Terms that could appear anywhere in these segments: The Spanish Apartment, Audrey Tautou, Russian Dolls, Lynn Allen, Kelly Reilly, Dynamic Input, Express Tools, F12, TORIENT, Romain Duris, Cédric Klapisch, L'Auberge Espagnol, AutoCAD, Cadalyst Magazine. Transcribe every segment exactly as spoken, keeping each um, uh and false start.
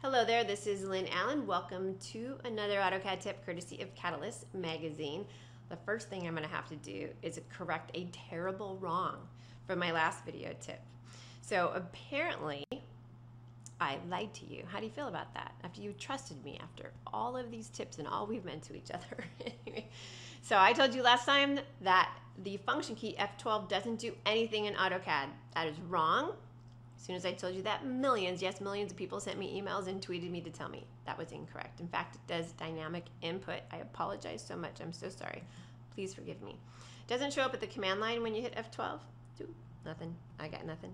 Hello there, this is Lynn Allen. Welcome to another AutoCAD tip courtesy of Cadalyst Magazine. The first thing I'm going to have to do is correct a terrible wrong from my last video tip. So apparently I lied to you. How do you feel about that? After you trusted me after all of these tips and all we've meant to each other. Anyway, so I told you last time that the function key F twelve doesn't do anything in AutoCAD. That is wrong. As soon as I told you that, millions, yes, millions of people sent me emails and tweeted me to tell me that was incorrect. In fact, it does dynamic input. I apologize so much. I'm so sorry. Please forgive me. It doesn't show up at the command line when you hit F twelve. Ooh, nothing. I got nothing.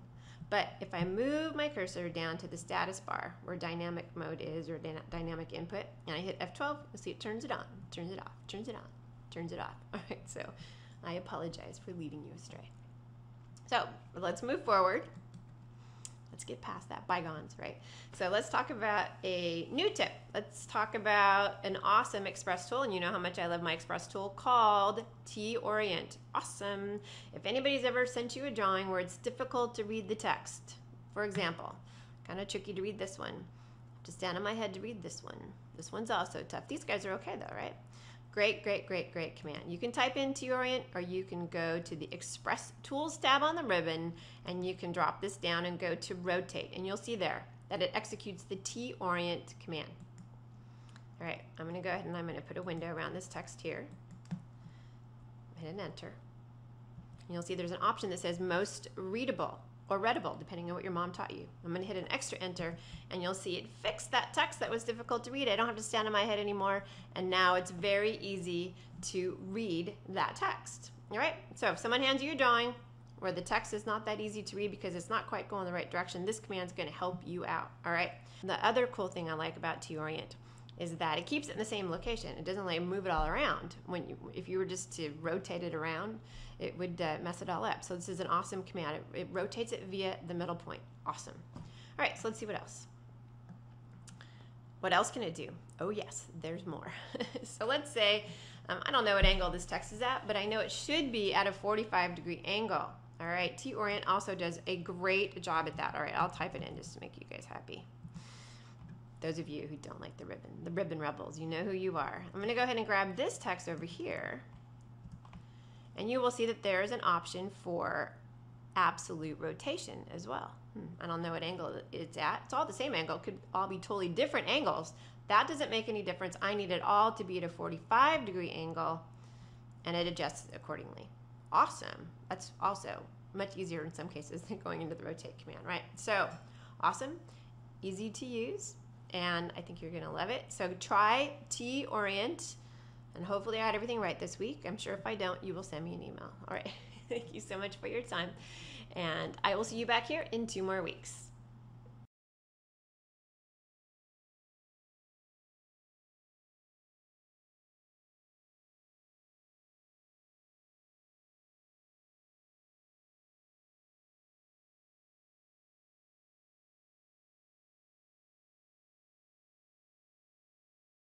But if I move my cursor down to the status bar where dynamic mode is or dynamic input, and I hit F twelve, you'll see it turns it on, turns it off, turns it on, turns it off. All right, so I apologize for leading you astray. So let's move forward. Let's get past that, bygones, right? So let's talk about a new tip. Let's talk about an awesome Express tool, and you know how much I love my Express tool, called TORIENT. Awesome. If anybody's ever sent you a drawing where it's difficult to read the text, for example, kind of tricky to read this one, just down in my head to read this one. This one's also tough. These guys are okay though, right? Great, great, great, great command. You can type in TORIENT, or you can go to the Express Tools tab on the ribbon, and you can drop this down and go to rotate, and you'll see there that it executes the TORIENT command. All right, I'm gonna go ahead and I'm gonna put a window around this text here. Hit an enter. And you'll see there's an option that says most readable or readable, depending on what your mom taught you. I'm gonna hit an extra enter, and you'll see it fixed that text that was difficult to read. I don't have to stand on my head anymore, and now it's very easy to read that text. All right, so if someone hands you a drawing where the text is not that easy to read because it's not quite going the right direction, this command's gonna help you out, all right? The other cool thing I like about TORIENT is that it keeps it in the same location. It doesn't like move it all around. When you, if you were just to rotate it around, it would uh, mess it all up. So this is an awesome command. It, it rotates it via the middle point. Awesome. All right, so let's see what else. What else can it do? Oh yes, there's more. So let's say, um, I don't know what angle this text is at, but I know it should be at a forty-five degree angle. All right, TORIENT also does a great job at that. All right, I'll type it in just to make you guys happy. Those of you who don't like the ribbon, the ribbon rebels, you know who you are. I'm gonna go ahead and grab this text over here, and you will see that there is an option for absolute rotation as well. Hmm, I don't know what angle it's at. It's all the same angle, it could all be totally different angles. That doesn't make any difference. I need it all to be at a forty-five degree angle, and it adjusts accordingly. Awesome, that's also much easier in some cases than going into the rotate command, right? So, awesome, easy to use, and I think you're gonna love it. So try TORIENT, and hopefully I had everything right this week. I'm sure if I don't, you will send me an email. All right, thank you so much for your time, and I will see you back here in two more weeks.